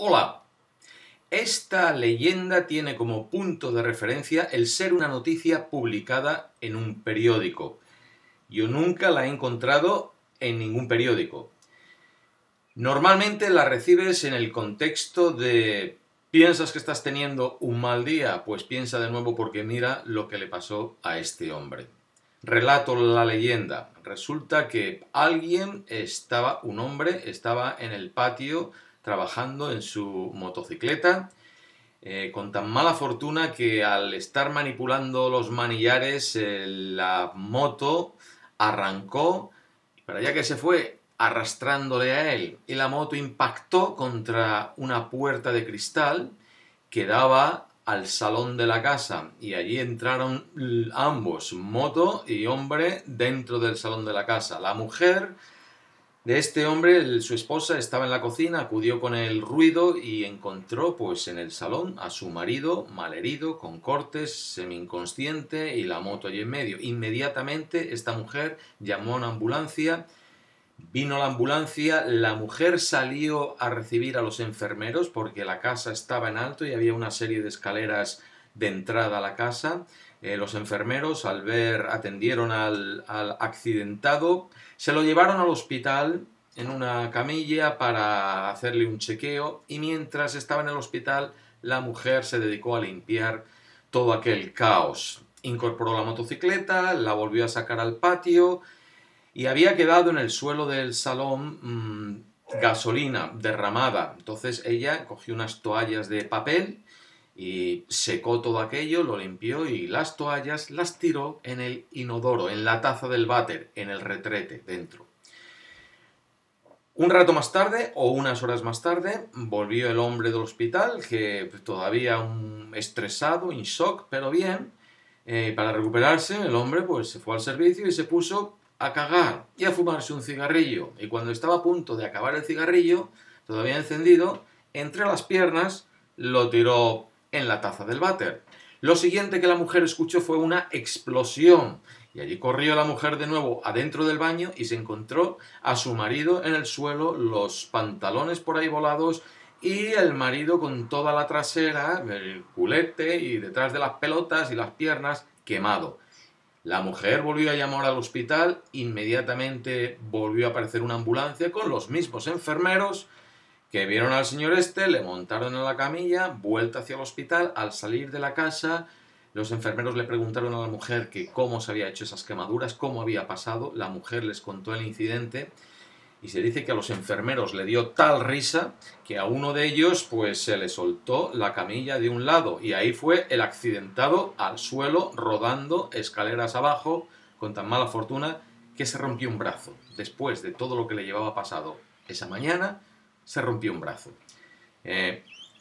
Hola. Esta leyenda tiene como punto de referencia el ser una noticia publicada en un periódico. Yo nunca la he encontrado en ningún periódico. Normalmente la recibes en el contexto de piensas que estás teniendo un mal día, pues piensa de nuevo porque mira lo que le pasó a este hombre. Relato la leyenda. Resulta que un hombre estaba en el patio trabajando en su motocicleta con tan mala fortuna que al estar manipulando los manillares la moto arrancó, pero ya que se fue arrastrándole a él y la moto impactó contra una puerta de cristal que daba al salón de la casa y allí entraron ambos, moto y hombre, dentro del salón de la casa. La mujer de este hombre, su esposa, estaba en la cocina, acudió con el ruido y encontró pues en el salón a su marido malherido, con cortes, semi-inconsciente y la moto allí en medio. Inmediatamente esta mujer llamó a una ambulancia, vino la ambulancia, la mujer salió a recibir a los enfermeros porque la casa estaba en alto y había una serie de escaleras de entrada a la casa. Los enfermeros atendieron al accidentado, se lo llevaron al hospital en una camilla para hacerle un chequeo y mientras estaba en el hospital la mujer se dedicó a limpiar todo aquel caos. Incorporó la motocicleta, la volvió a sacar al patio y había quedado en el suelo del salón gasolina derramada. Entonces ella cogió unas toallas de papel y secó todo aquello, lo limpió y las toallas las tiró en el inodoro, en la taza del váter, en el retrete, dentro. Un rato más tarde, o unas horas más tarde, volvió el hombre del hospital, que todavía estresado, en shock, pero bien. Para recuperarse, el hombre pues se fue al servicio y se puso a cagar y a fumarse un cigarrillo. Y cuando estaba a punto de acabar el cigarrillo, todavía encendido, entre las piernas lo tiró en la taza del váter. Lo siguiente que la mujer escuchó fue una explosión y allí corrió la mujer de nuevo adentro del baño y se encontró a su marido en el suelo, los pantalones por ahí volados y el marido con toda la trasera, el culete y detrás de las pelotas y las piernas quemado. La mujer volvió a llamar al hospital, inmediatamente volvió a aparecer una ambulancia con los mismos enfermeros que vieron al señor este, le montaron en la camilla, vuelta hacia el hospital. Al salir de la casa, los enfermeros le preguntaron a la mujer que cómo se había hecho esas quemaduras, cómo había pasado. La mujer les contó el incidente y se dice que a los enfermeros le dio tal risa que a uno de ellos pues se le soltó la camilla de un lado y ahí fue el accidentado al suelo, rodando escaleras abajo, con tan mala fortuna que se rompió un brazo. Después de todo lo que le llevaba pasado esa mañana, se rompió un brazo.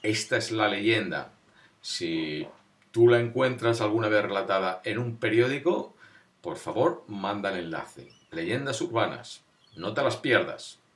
Esta es la leyenda. Si tú la encuentras alguna vez relatada en un periódico, por favor, manda el enlace. Leyendas urbanas. No te las pierdas.